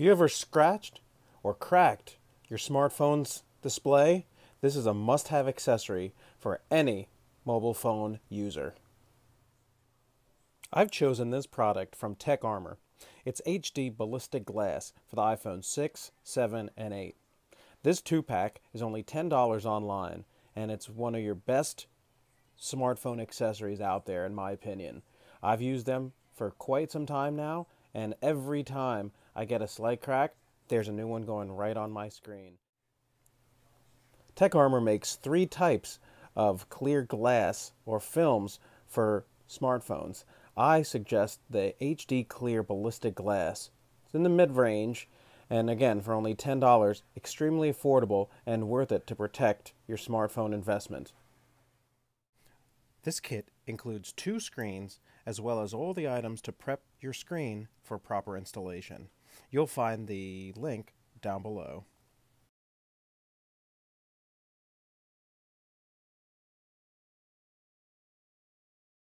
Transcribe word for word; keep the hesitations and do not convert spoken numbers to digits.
If you ever scratched or cracked your smartphone's display, this is a must-have accessory for any mobile phone user. I've chosen this product from Tech Armor. It's H D Ballistic Glass for the iPhone six, seven, and eight. This two-pack is only ten dollars online, and it's one of your best smartphone accessories out there, in my opinion. I've used them for quite some time now, and every time I get a slight crack, there's a new one going right on my screen. Tech Armor makes three types of clear glass or films for smartphones. I suggest the H D Clear Ballistic Glass. It's in the mid-range, and again, for only ten dollars, extremely affordable and worth it to protect your smartphone investment. This kit includes two screens, as well as all the items to prep your screen for proper installation. You'll find the link down below.